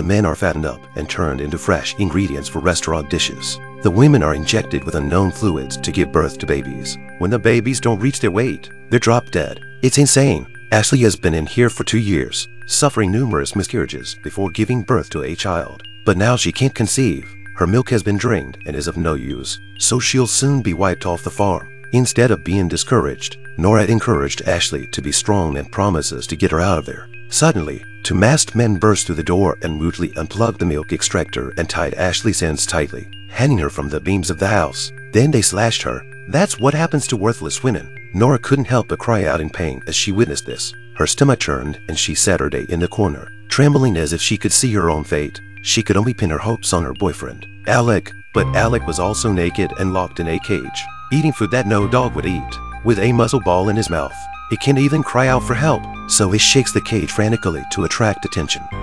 The men are fattened up and turned into fresh ingredients for restaurant dishes. The women are injected with unknown fluids to give birth to babies. When the babies don't reach their weight, they're drop dead. It's insane. Ashley has been in here for 2 years, suffering numerous miscarriages before giving birth to a child. But now she can't conceive. Her milk has been drained and is of no use, so she'll soon be wiped off the farm. Instead of being discouraged, Nora encouraged Ashley to be strong and promises to get her out of there. Suddenly, two masked men burst through the door and rudely unplugged the milk extractor and tied Ashley's hands tightly, hanging her from the beams of the house. Then they slashed her. That's what happens to worthless women. Nora couldn't help but cry out in pain as she witnessed this. Her stomach churned and she sat her day in the corner, trembling as if she could see her own fate. She could only pin her hopes on her boyfriend, Alec, but Alec was also naked and locked in a cage, eating food that no dog would eat, with a muzzle ball in his mouth. He can't even cry out for help, so he shakes the cage frantically to attract attention.